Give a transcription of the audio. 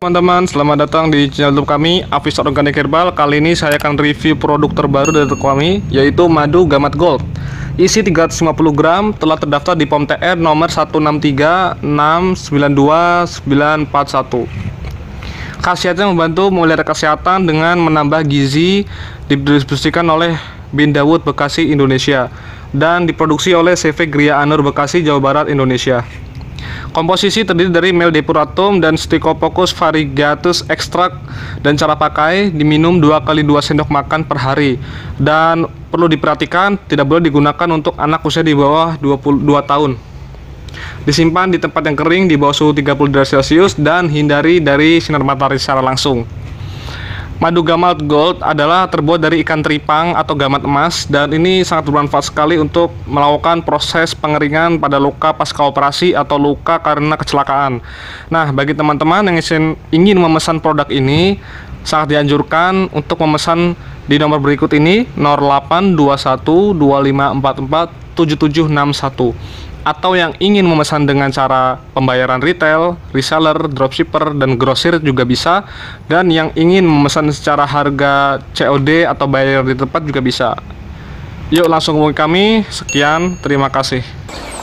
teman-teman, selamat datang di channel YouTube kami Avistores Organik Herbal. Kali ini saya akan review produk terbaru dari kami, yaitu madu gamat gold. Isi 350 gram, telah terdaftar di POM TR nomor 163692941. Khasiatnya membantu memelihara kesehatan dengan menambah gizi, didistribusikan oleh Bin Dawood Bekasi Indonesia dan diproduksi oleh CV Greer Anur Bekasi Jawa Barat Indonesia. Komposisi terdiri dari meldepuratum dan stikopokus varigatus ekstrak, dan cara pakai diminum 2×2 sendok makan per hari. Dan perlu diperhatikan, tidak boleh digunakan untuk anak usia di bawah 22 tahun. Disimpan di tempat yang kering di bawah suhu 30 derajat Celcius dan hindari dari sinar matahari secara langsung. Madu gamat gold adalah terbuat dari ikan teripang atau gamat emas, dan ini sangat bermanfaat sekali untuk melakukan proses pengeringan pada luka pasca operasi atau luka karena kecelakaan. Nah, bagi teman-teman yang ingin memesan produk ini, sangat dianjurkan untuk memesan di nomor berikut ini, 082125447761. Atau yang ingin memesan dengan cara pembayaran retail, reseller, dropshipper, dan grosir juga bisa. Dan yang ingin memesan secara harga COD atau bayar di tempat juga bisa. Yuk langsung hubungi kami. Sekian, terima kasih.